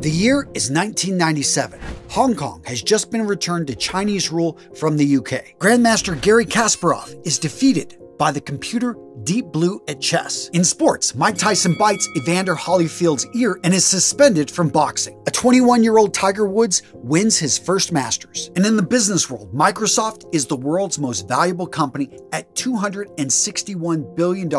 The year is 1997. Hong Kong has just been returned to Chinese rule from the UK. Grandmaster Gary Kasparov is defeated by the computer Deep Blue at chess. In sports, Mike Tyson bites Evander Holyfield's ear and is suspended from boxing. A 21-year-old Tiger Woods wins his first Masters. And in the business world, Microsoft is the world's most valuable company at $261 billion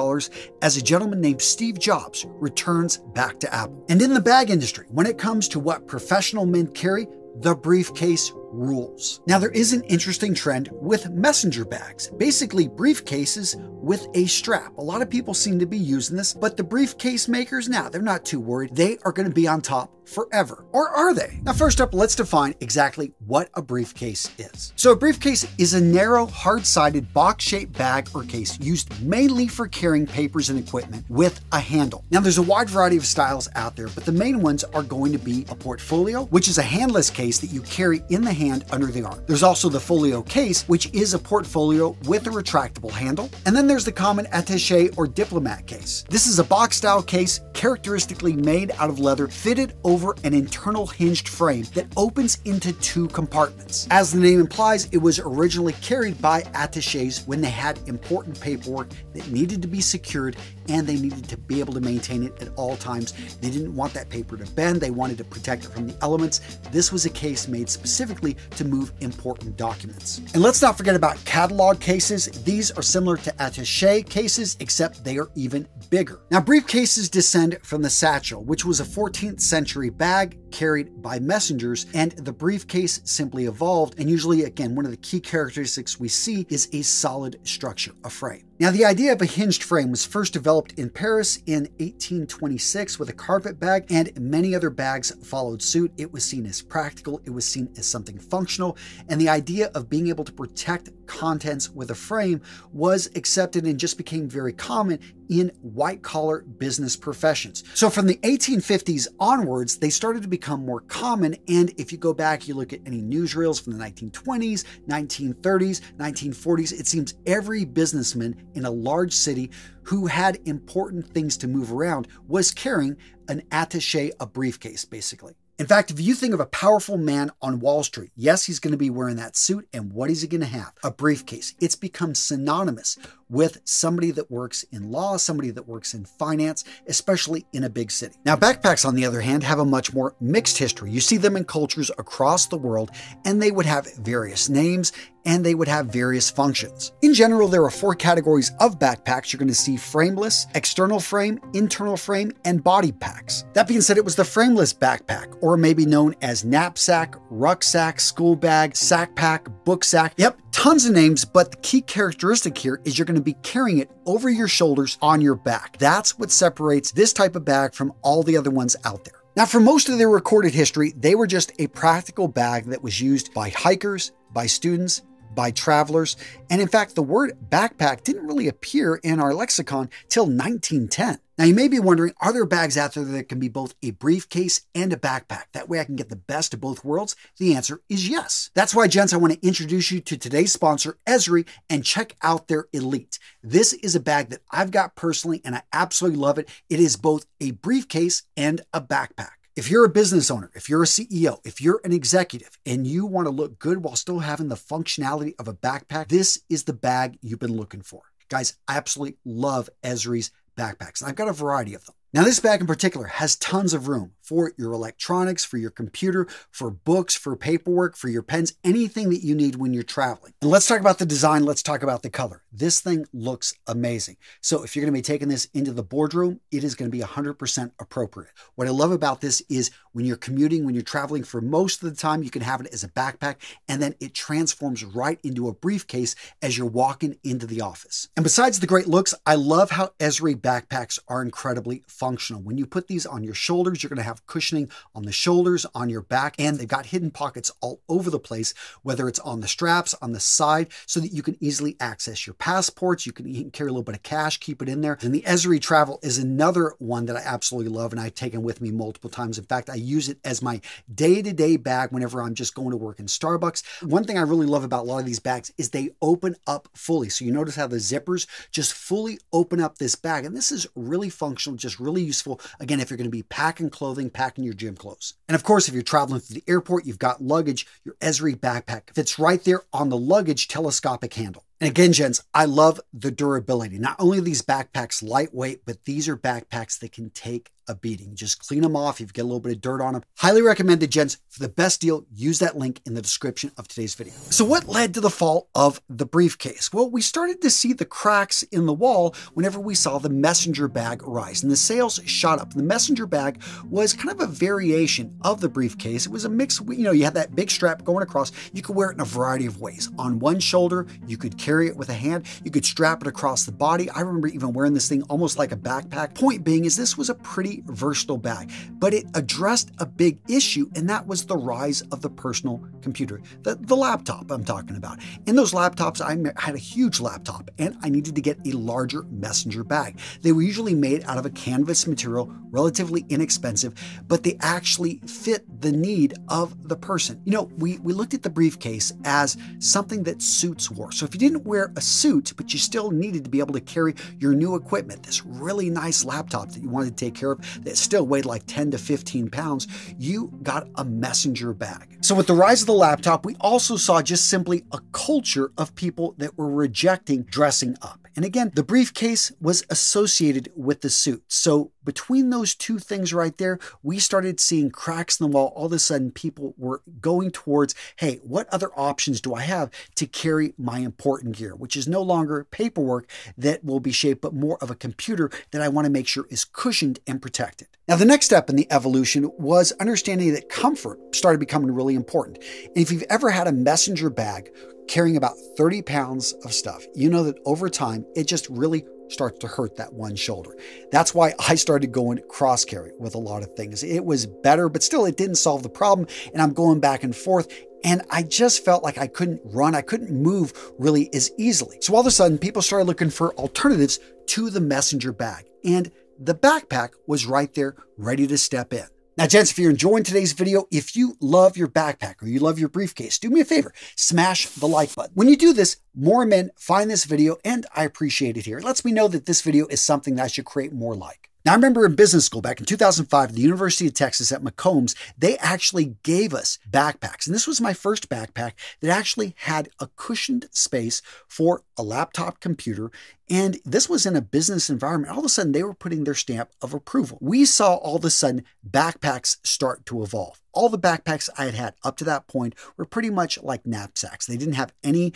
as a gentleman named Steve Jobs returns back to Apple. And in the bag industry, when it comes to what professional men carry, the briefcase rules. Now, there is an interesting trend with messenger bags, basically briefcases with a strap. A lot of people seem to be using this, but the briefcase makers now, they're not too worried. They are going to be on top forever. Or are they? Now, first up, let's define exactly what a briefcase is. So a briefcase is a narrow, hard-sided, box-shaped bag or case used mainly for carrying papers and equipment with a handle. Now, there's a wide variety of styles out there, but the main ones are going to be a portfolio, which is a handless case that you carry in the hand under the arm. There's also the folio case, which is a portfolio with a retractable handle. And then there's the common attaché or diplomat case. This is a box-style case characteristically made out of leather, fitted over an internal hinged frame that opens into two compartments. As the name implies, it was originally carried by attachés when they had important paperwork that needed to be secured and they needed to be able to maintain it at all times. They didn't want that paper to bend. They wanted to protect it from the elements. This was a case made specifically to move important documents. And let's not forget about catalog cases. These are similar to attaché cases, except they are even bigger. Now, briefcases descend from the satchel, which was a 14th century bag carried by messengers, and the briefcase simply evolved. And usually, again, one of the key characteristics we see is a solid structure, a frame. Now, the idea of a hinged frame was first developed in Paris in 1826 with a carpet bag, and many other bags followed suit. It was seen as practical. It was seen as something functional, and the idea of being able to protect contents with a frame was accepted and just became very common in white-collar business professions. So from the 1850s onwards, they started to become more common, and if you go back, you look at any newsreels from the 1920s, 1930s, 1940s, it seems every businessman in a large city who had important things to move around was carrying an attaché, a briefcase, basically. In fact, if you think of a powerful man on Wall Street, yes, he's going to be wearing that suit, and what is he going to have? A briefcase. It's become synonymous with somebody that works in law, somebody that works in finance, especially in a big city. Now, backpacks, on the other hand, have a much more mixed history. You see them in cultures across the world, and they would have various names, and they would have various functions. In general, there are four categories of backpacks. You're going to see frameless, external frame, internal frame, and body packs. That being said, it was the frameless backpack, or maybe known as knapsack, rucksack, school bag, sack pack, book sack. Yep, tons of names, but the key characteristic here is you're going to be carrying it over your shoulders on your back. That's what separates this type of bag from all the other ones out there. Now, for most of their recorded history, they were just a practical bag that was used by hikers, by students, by travelers. And in fact, the word backpack didn't really appear in our lexicon till 1910. Now, you may be wondering, are there bags out there that can be both a briefcase and a backpack? That way I can get the best of both worlds? The answer is yes. That's why, gents, I want to introduce you to today's sponsor, Ezri, and check out their Elite. This is a bag that I've got personally, and I absolutely love it. It is both a briefcase and a backpack. If you're a business owner, if you're a CEO, if you're an executive, and you want to look good while still having the functionality of a backpack, this is the bag you've been looking for. Guys, I absolutely love Ezri's backpacks, and I've got a variety of them. Now, this bag in particular has tons of room for your electronics, for your computer, for books, for paperwork, for your pens, anything that you need when you're traveling. And let's talk about the design. Let's talk about the color. This thing looks amazing. So if you're going to be taking this into the boardroom, it is going to be 100% appropriate. What I love about this is when you're commuting, when you're traveling, for most of the time, you can have it as a backpack, and then it transforms right into a briefcase as you're walking into the office. And besides the great looks, I love how Ezri backpacks are incredibly functional. When you put these on your shoulders, you're going to have cushioning on the shoulders, on your back, and they've got hidden pockets all over the place, whether it's on the straps, on the side, so that you can easily access your passports. You can carry a little bit of cash, keep it in there. And the Ezri Travel is another one that I absolutely love, and I've taken with me multiple times. In fact, I use it as my day-to-day bag whenever I'm just going to work in Starbucks. One thing I really love about a lot of these bags is they open up fully. So you notice how the zippers just fully open up this bag, and this is really functional, just really useful. Again, if you're going to be packing clothing, clothing, packing your gym clothes. And of course, if you're traveling through the airport, you've got luggage, your Ezri backpack fits right there on the luggage telescopic handle. And again, gents, I love the durability. Not only are these backpacks lightweight, but these are backpacks that can take a beating. Just clean them off. You've got a little bit of dirt on them. Highly recommended, gents. For the best deal, use that link in the description of today's video. So what led to the fall of the briefcase? Well, we started to see the cracks in the wall whenever we saw the messenger bag rise, and the sales shot up. The messenger bag was kind of a variation of the briefcase. It was a mix. You know, you had that big strap going across. You could wear it in a variety of ways. On one shoulder, you could carry it with a hand. You could strap it across the body. I remember even wearing this thing almost like a backpack. Point being is this was a pretty versatile bag, but it addressed a big issue, and that was the rise of the personal computer, the laptop I'm talking about. In those laptops, I had a huge laptop, and I needed to get a larger messenger bag. They were usually made out of a canvas material, relatively inexpensive, but they actually fit the need of the person. You know, we looked at the briefcase as something that suits wore. So if you didn't wear a suit, but you still needed to be able to carry your new equipment, this really nice laptop that you wanted to take care of that still weighed like 10 to 15 pounds, you got a messenger bag. So with the rise of the laptop, we also saw just simply a culture of people that were rejecting dressing up. And again, the briefcase was associated with the suit. So between those two things right there, we started seeing cracks in the wall. All of a sudden, people were going towards, hey, what other options do I have to carry my important gear, which is no longer paperwork that will be shaped, but more of a computer that I want to make sure is cushioned and protected. Now, the next step in the evolution was understanding that comfort started becoming really important. And if you've ever had a messenger bag carrying about 30 pounds of stuff, you know that over time, it just really starts to hurt that one shoulder. That's why I started going cross carry with a lot of things. It was better, but still it didn't solve the problem. And I'm going back and forth, and I just felt like I couldn't run. I couldn't move really as easily. So all of a sudden, people started looking for alternatives to the messenger bag, and the backpack was right there ready to step in. Now, gents, if you're enjoying today's video, if you love your backpack or you love your briefcase, do me a favor, smash the like button. When you do this, more men find this video, and I appreciate it here. It lets me know that this video is something that I should create more like. Now, I remember in business school back in 2005, at the University of Texas at McCombs, they actually gave us backpacks. And this was my first backpack that actually had a cushioned space for a laptop computer. And this was in a business environment. All of a sudden, they were putting their stamp of approval. We saw all of a sudden backpacks start to evolve. All the backpacks I had had up to that point were pretty much like knapsacks. They didn't have any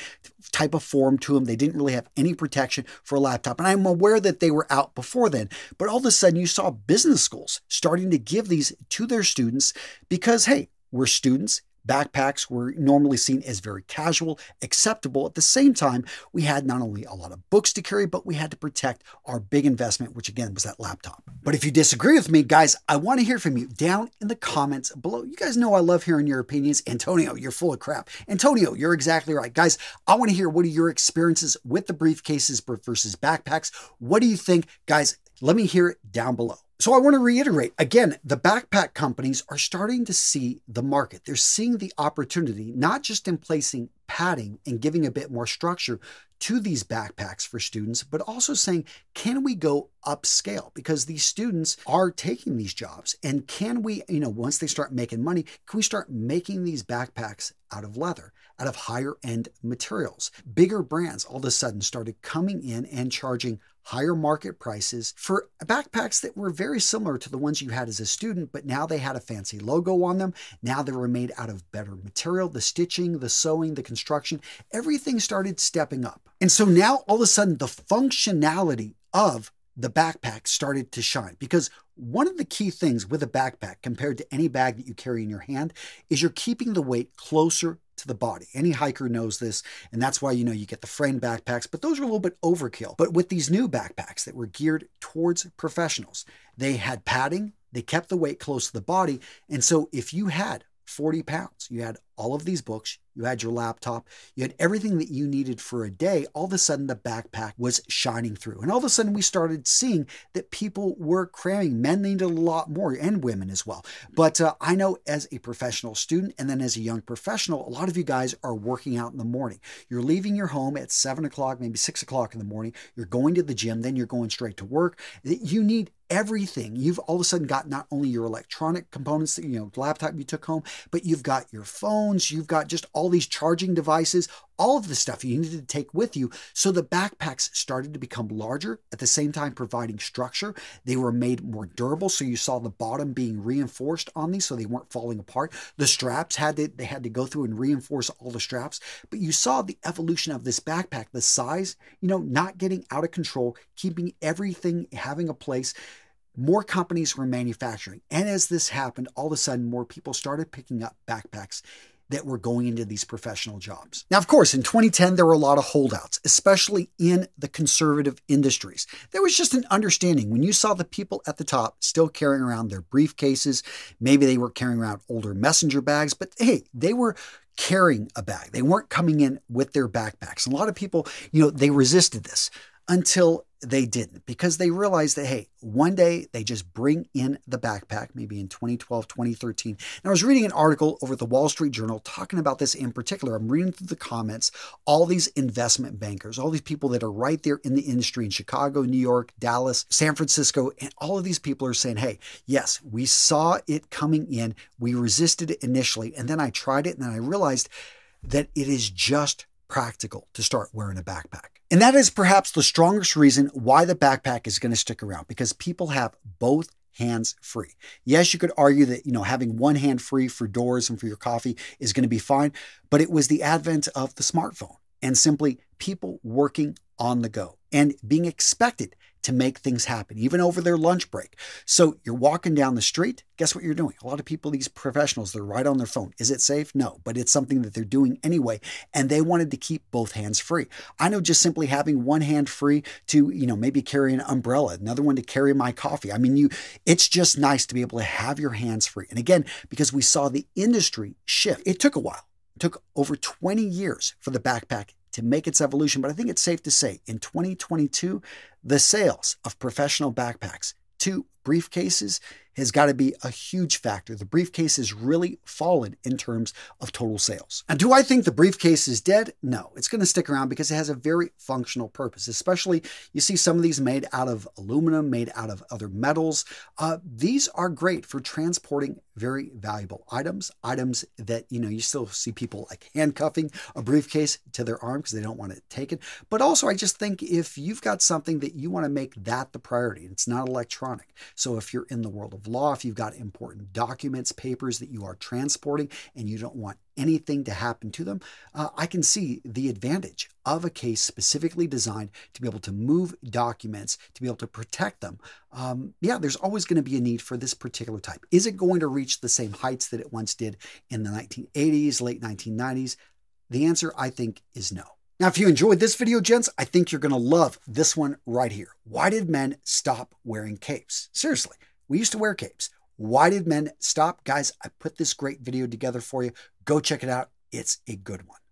type of form to them. They didn't really have any protection for a laptop. And I'm aware that they were out before then, but all of a sudden you saw business schools starting to give these to their students because, hey, we're students. Backpacks were normally seen as very casual, acceptable. At the same time, we had not only a lot of books to carry, but we had to protect our big investment, which again was that laptop. But if you disagree with me, guys, I want to hear from you down in the comments below. You guys know I love hearing your opinions. Antonio, you're full of crap. Antonio, you're exactly right. Guys, I want to hear, what are your experiences with the briefcases versus backpacks? What do you think? Guys, let me hear it down below. So I want to reiterate, again, the backpack companies are starting to see the market. They're seeing the opportunity, not just in placing padding and giving a bit more structure to these backpacks for students, but also saying, can we go upscale? Because these students are taking these jobs, and can we, you know, once they start making money, can we start making these backpacks out of leather, out of higher end materials? Bigger brands all of a sudden started coming in and charging higher market prices for backpacks that were very similar to the ones you had as a student, but now they had a fancy logo on them. Now they were made out of better material, the stitching, the sewing, the construction, everything started stepping up. And so now all of a sudden the functionality of the backpack started to shine, because one of the key things with a backpack compared to any bag that you carry in your hand is you're keeping the weight closer to the body. Any hiker knows this, and that's why, you know, you get the frame backpacks, but those are a little bit overkill. But with these new backpacks that were geared towards professionals, they had padding, they kept the weight close to the body. And so if you had 40 pounds, you had all of these books, you had your laptop, you had everything that you needed for a day. All of a sudden, the backpack was shining through. And all of a sudden, we started seeing that people were cramming. Men needed a lot more, and women as well. But I know as a professional student and then as a young professional, a lot of you guys are working out in the morning. You're leaving your home at 7 o'clock, maybe 6 o'clock in the morning. You're going to the gym, then you're going straight to work. You need everything. You've all of a sudden got not only your electronic components, that, you know, laptop you took home, but you've got your phones, you've got just all these charging devices, all of the stuff you needed to take with you. So the backpacks started to become larger, at the same time providing structure. They were made more durable, so you saw the bottom being reinforced on these so they weren't falling apart. The straps they had to go through and reinforce all the straps. But you saw the evolution of this backpack, the size, you know, not getting out of control, keeping everything, having a place. More companies were manufacturing. And as this happened, all of a sudden, more people started picking up backpacks that were going into these professional jobs. Now, of course, in 2010, there were a lot of holdouts, especially in the conservative industries. There was just an understanding when you saw the people at the top still carrying around their briefcases. Maybe they were carrying around older messenger bags, but hey, they were carrying a bag. They weren't coming in with their backpacks. And a lot of people, you know, they resisted this until they didn't, because they realized that, hey, one day they just bring in the backpack, maybe in 2012, 2013. And I was reading an article over at the Wall Street Journal talking about this in particular. I'm reading through the comments, all these investment bankers, all these people that are right there in the industry in Chicago, New York, Dallas, San Francisco, and all of these people are saying, hey, yes, we saw it coming in. We resisted it initially, and then I tried it, and then I realized that it is just practical to start wearing a backpack. And that is perhaps the strongest reason why the backpack is going to stick around, because people have both hands free. Yes, you could argue that, you know, having one hand free for doors and for your coffee is going to be fine, but it was the advent of the smartphone and simply people working on the go and being expected to make things happen, even over their lunch break. So you're walking down the street. Guess what you're doing? A lot of people, these professionals, they're right on their phone. Is it safe? No, but it's something that they're doing anyway. And they wanted to keep both hands free. I know just simply having one hand free to, you know, maybe carry an umbrella, another one to carry my coffee. I mean, it's just nice to be able to have your hands free. And again, because we saw the industry shift, it took a while. It took over 20 years for the backpack to make its evolution. But I think it's safe to say in 2022, the sales of professional backpacks to briefcases has got to be a huge factor. The briefcase has really fallen in terms of total sales. Now, do I think the briefcase is dead? No, it's going to stick around because it has a very functional purpose, especially you see some of these made out of aluminum, made out of other metals. These are great for transporting very valuable items, items that, you know, you still see people like handcuffing a briefcase to their arm because they don't want to take it. But also, I just think if you've got something that you want to make that the priority, it's not electronic. So if you're in the world of law, if you've got important documents, papers that you are transporting and you don't want anything to happen to them, I can see the advantage of a case specifically designed to be able to move documents, to be able to protect them. Yeah, there's always going to be a need for this particular type. Is it going to reach the same heights that it once did in the 1980s, late 1990s? The answer, I think, is no. Now, if you enjoyed this video, gents, I think you're going to love this one right here. Why did men stop wearing capes? Seriously, we used to wear capes. Why did men stop? Guys, I put this great video together for you. Go check it out. It's a good one.